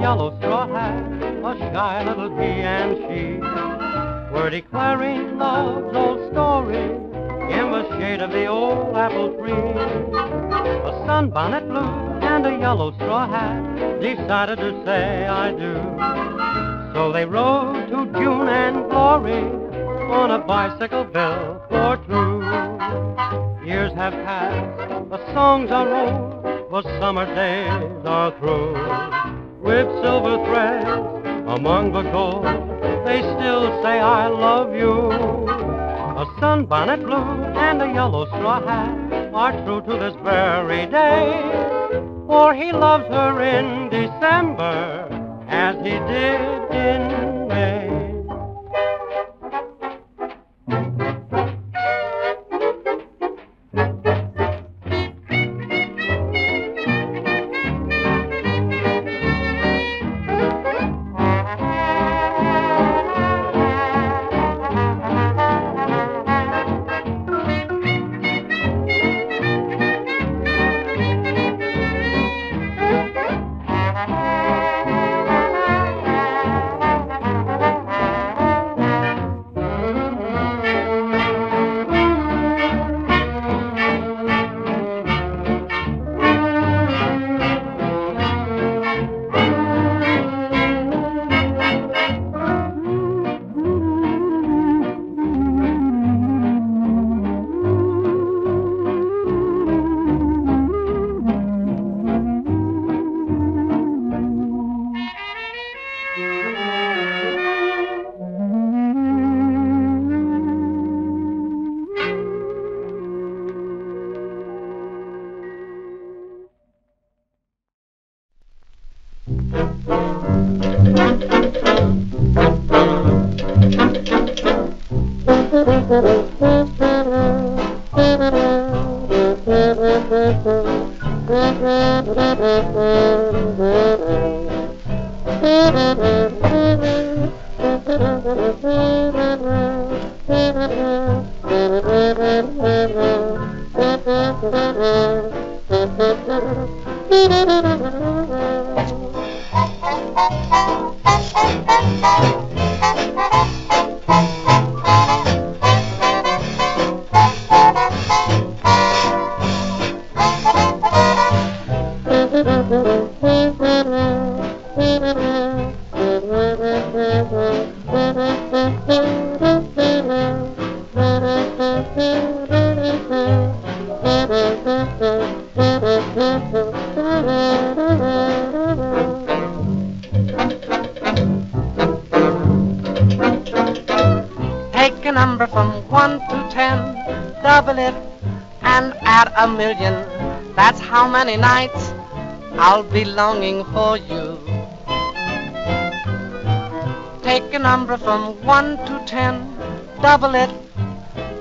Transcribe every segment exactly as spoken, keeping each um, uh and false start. yellow straw hat, a shy little he and she were declaring love's old story in the shade of the old apple tree. A sunbonnet blue and a yellow straw hat decided to say I do. So they rode to June and glory on a bicycle bill for two. Years have passed, the songs are old, the summer days are through. With silver threads among the gold, they still say I love you. A sunbonnet blue and a yellow straw hat are true to this very day, for he loves her in December as he did in May. Nights I'll be longing for you. Take a number from one to ten, double it,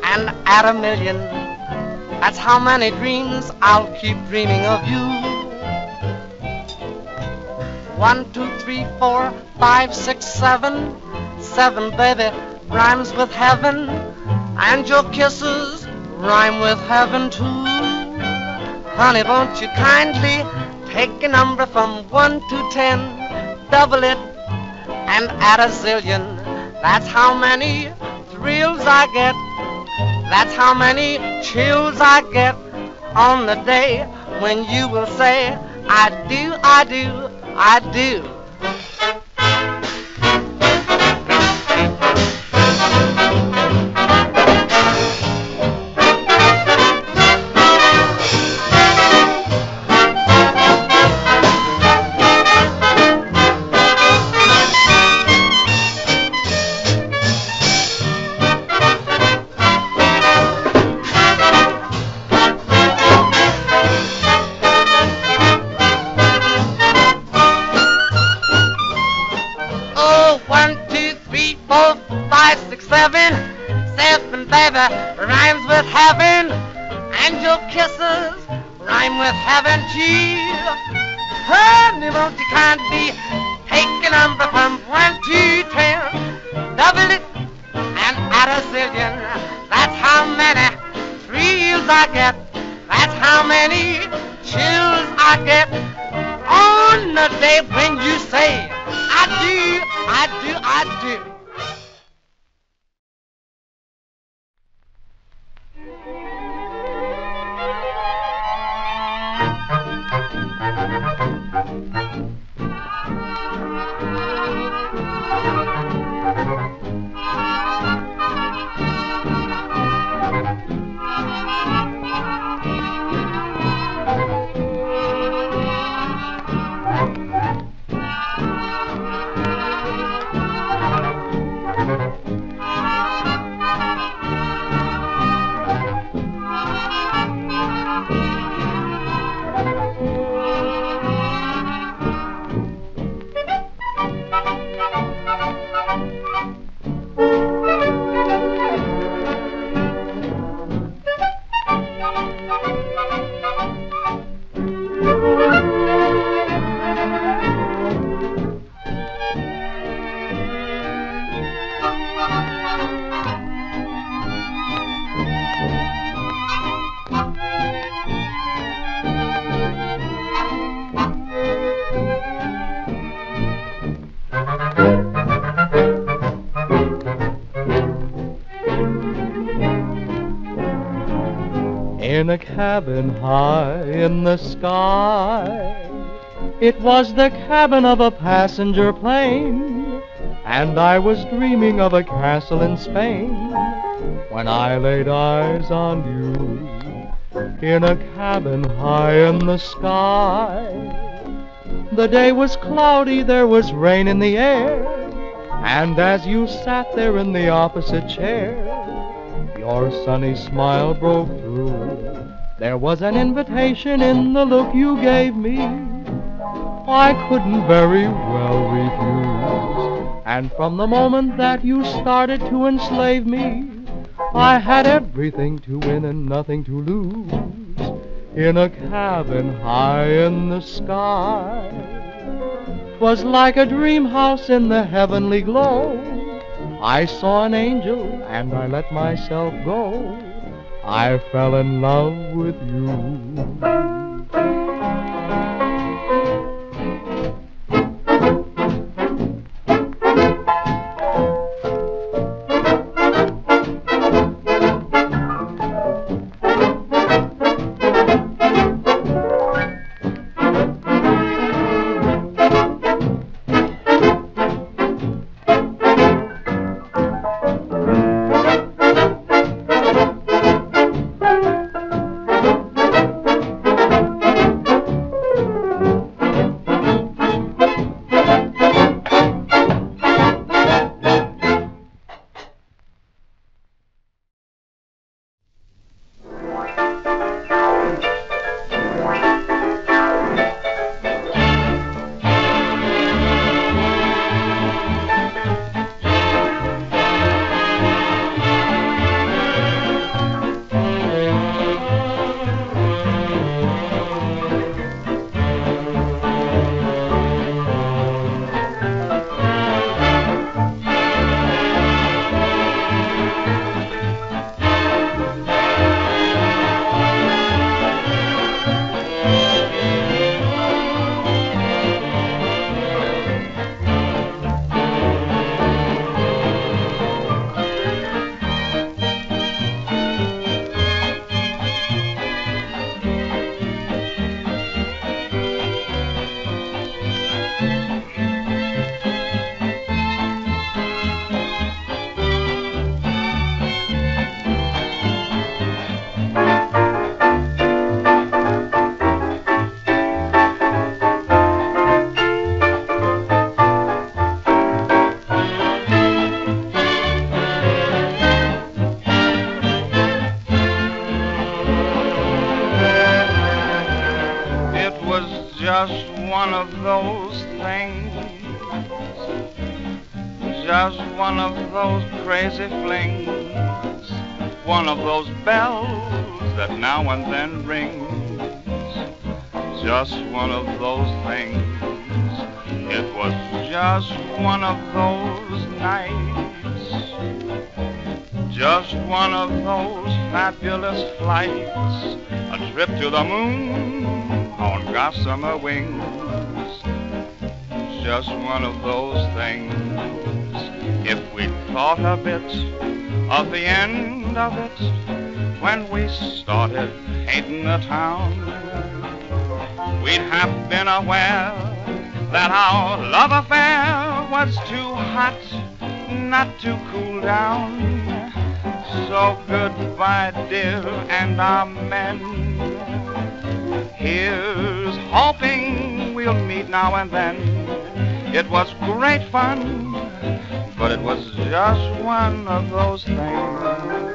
and add a million. That's how many dreams I'll keep dreaming of you. One, two, three, four, five, six, seven. Seven, baby, rhymes with heaven, and your kisses rhyme with heaven too. Honey, won't you kindly take a number from one to ten, double it, and add a zillion. That's how many thrills I get. That's how many chills I get on the day when you will say, I do, I do, I do. I get on on the day when you say, I do, I do, I do. In a cabin high in the sky, it was the cabin of a passenger plane, and I was dreaming of a castle in Spain when I laid eyes on you. In a cabin high in the sky, the day was cloudy, there was rain in the air, and as you sat there in the opposite chair, your sunny smile broke through. There was an invitation in the look you gave me I couldn't very well refuse. And from the moment that you started to enslave me, I had everything to win and nothing to lose. In a cabin high in the sky, 'twas like a dream house in the heavenly glow. I saw an angel and I let myself go. I fell in love with you. Just one of those things, just one of those crazy flings, one of those bells that now and then rings, just one of those things. It was just one of those nights, just one of those fabulous flights, a trip to the moon on gossamer wings, just one of those things. If we thought a bit of the end of it when we started hating the town, we'd have been aware that our love affair was too hot not to cool down. So goodbye, dear, and amen. Here's hoping we'll meet now and then. It was great fun, but it was just one of those things.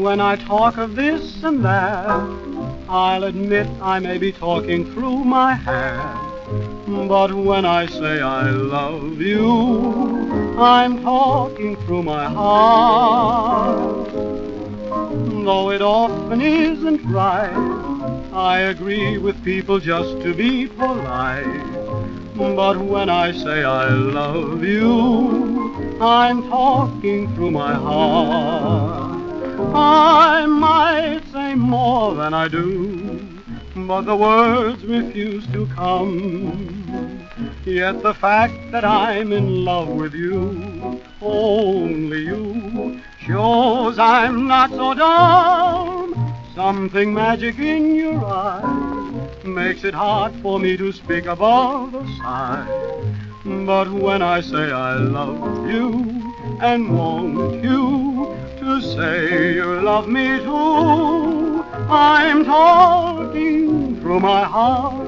When I talk of this and that, I'll admit I may be talking through my hat. But when I say I love you, I'm talking through my heart. Though it often isn't right, I agree with people just to be polite. But when I say I love you, I'm talking through my heart. I might say more than I do, but the words refuse to come. Yet the fact that I'm in love with you, only you, shows I'm not so dumb. Something magic in your eyes makes it hard for me to speak above a sigh. But when I say I love you, and want you to say you love me too, I'm talking through my heart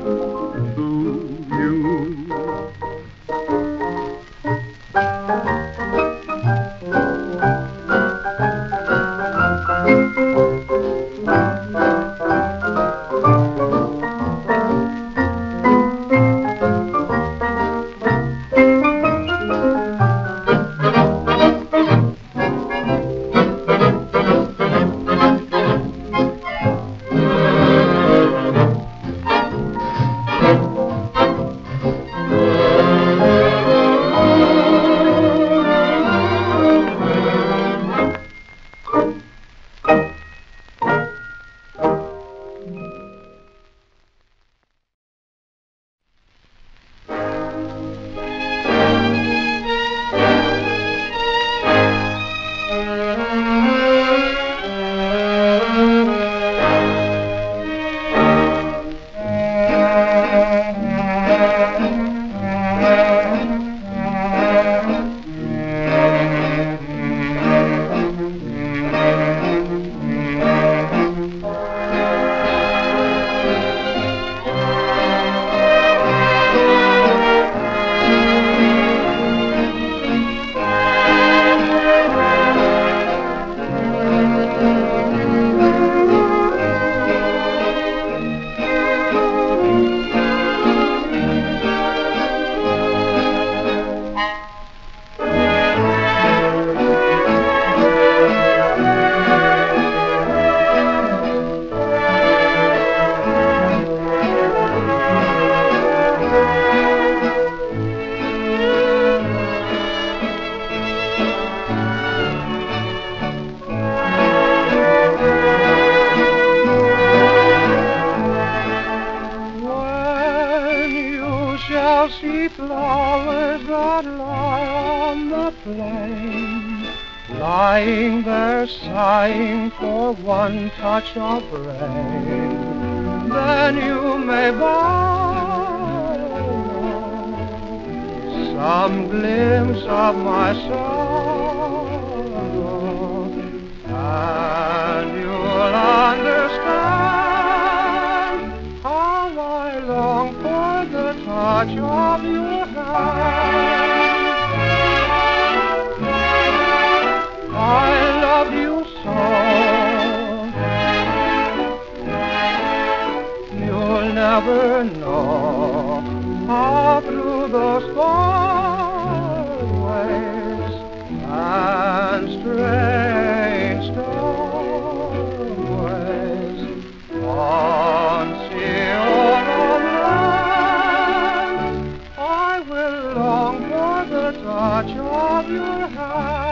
to heart.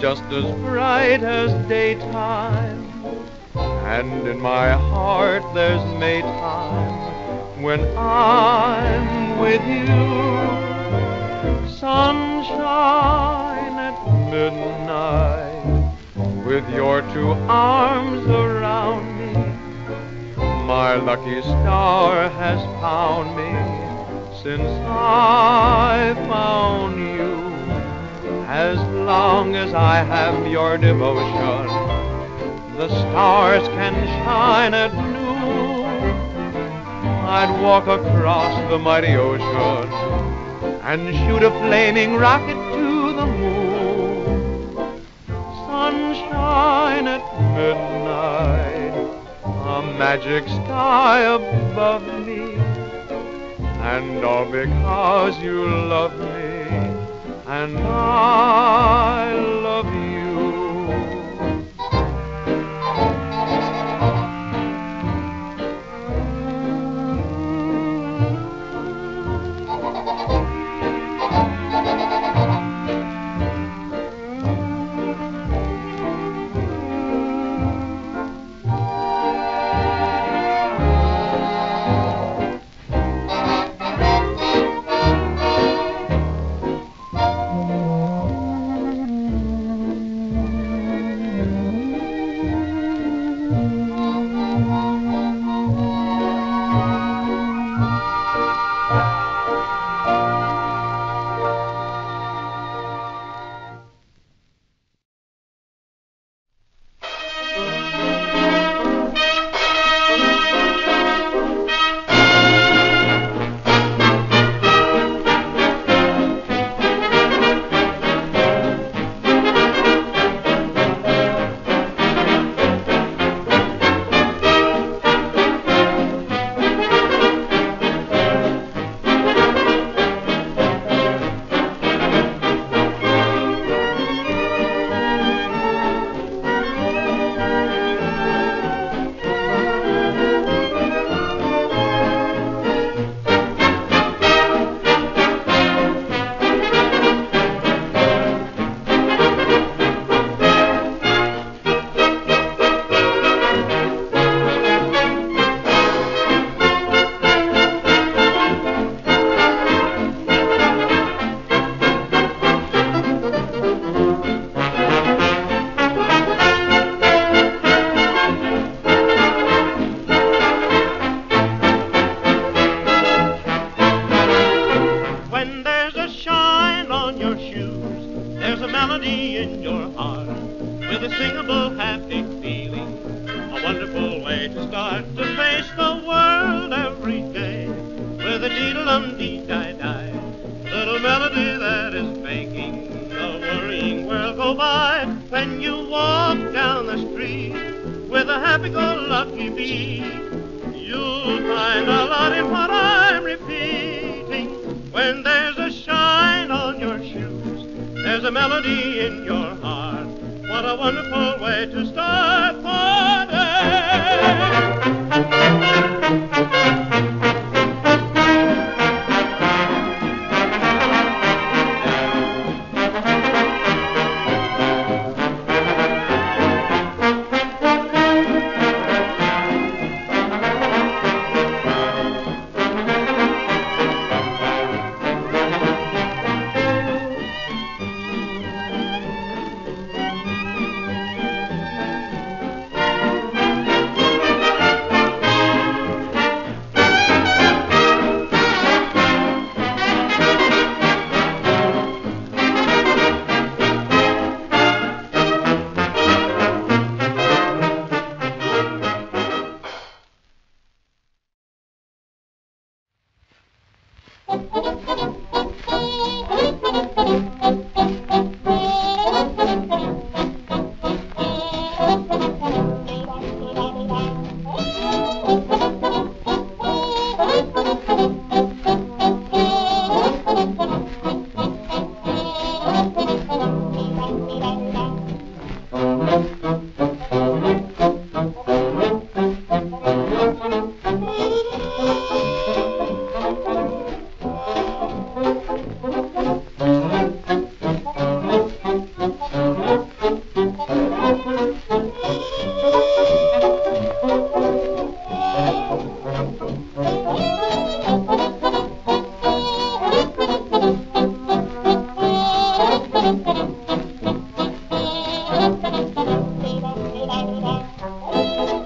just as bright as daytime. And in my heart there's Maytime when I'm with you. Sunshine at midnight, with your two arms around me. My lucky star has found me since I found you. As long as I have your devotion, the stars can shine at noon. I'd walk across the mighty ocean and shoot a flaming rocket to the moon. Sunshine at midnight, a magic sky above me, and all because you love me. And I love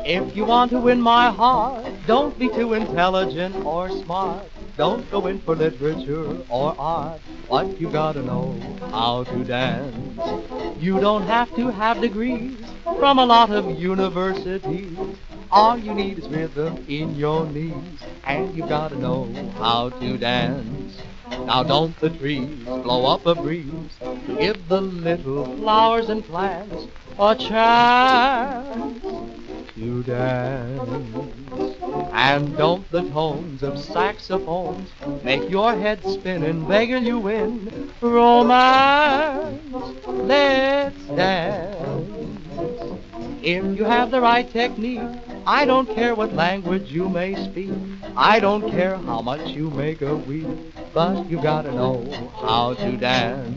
If you want to win my heart, don't be too intelligent or smart. Don't go in for literature or art. What you gotta know, how to dance. You don't have to have degrees from a lot of universities. All you need is rhythm in your knees, and you gotta know how to dance. Now don't the trees blow up a breeze to give the little flowers and plants a chance to dance. And don't the tones of saxophones make your head spin and beggar you in romance? Let's dance. If you have the right technique, I don't care what language you may speak. I don't care how much you make a week, but you gotta know how to dance.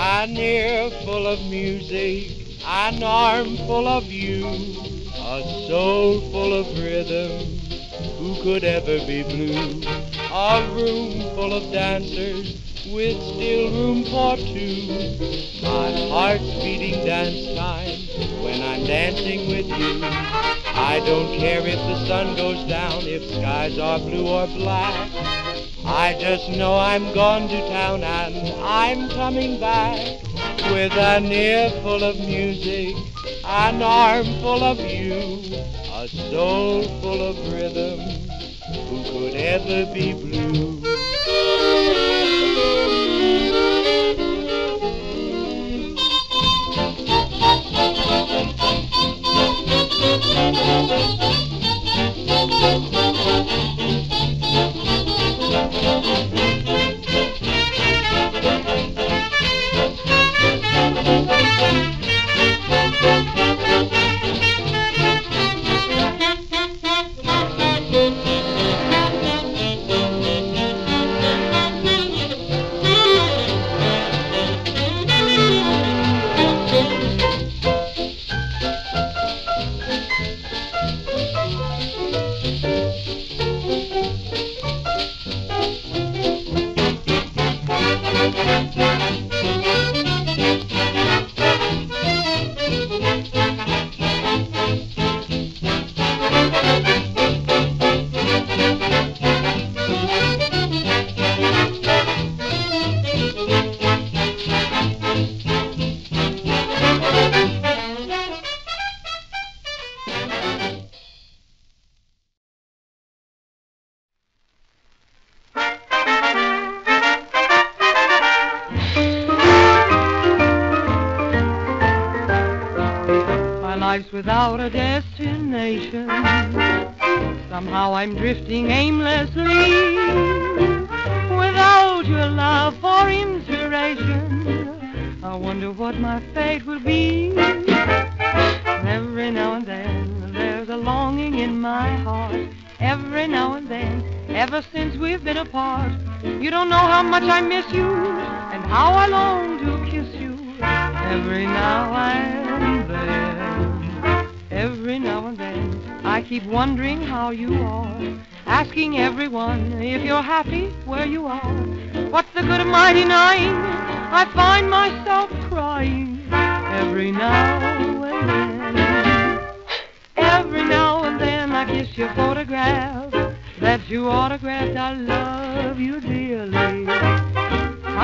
An ear full of music, an arm full of you, a soul full of rhythm, who could ever be blue? A room full of dancers, with still room for two, my heart's beating dance time, when I'm dancing with you. I don't care if the sun goes down, if skies are blue or black, I just know I'm gone to town and I'm coming back with an ear full of music, an arm full of you, a soul full of rhythm, who could ever be blue? Thank you. Life's without a destination. Somehow I'm drifting aimlessly, without your love for inspiration. I wonder what my fate will be. Every now and then there's a longing in my heart. Every now and then, ever since we've been apart, you don't know how much I miss you and how I long to kiss you. Every now and then, every now and then, I keep wondering how you are, asking everyone if you're happy where you are. What's the good of my denying? I find myself crying every now and then. Every now and then I kiss your photograph that you autographed. I love you dearly.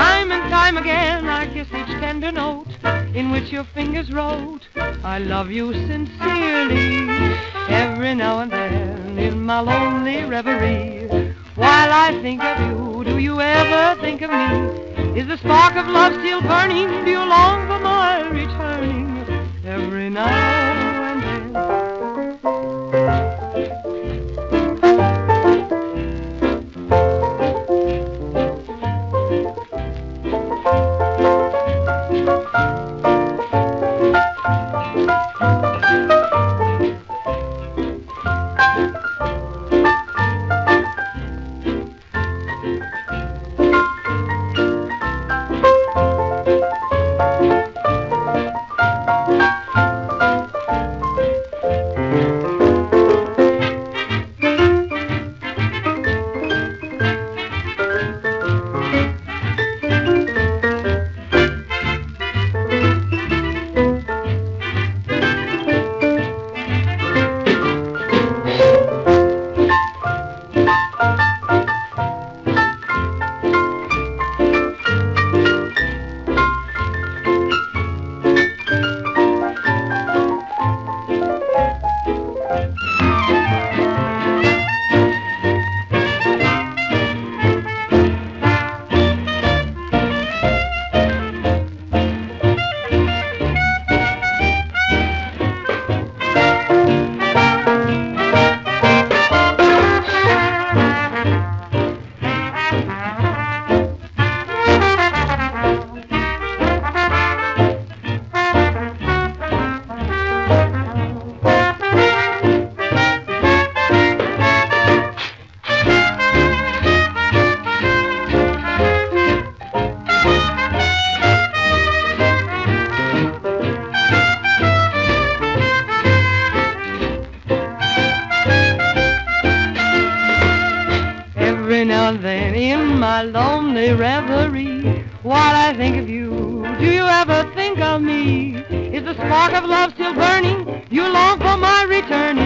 Time and time again I kiss each tender note in which your fingers wrote, I love you sincerely. Every now and then in my lonely reverie, while I think of you, do you ever think of me? Is the spark of love still burning? Do you long for my returning? Every now and then. Of love still burning, you long for my return.